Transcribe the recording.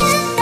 bien.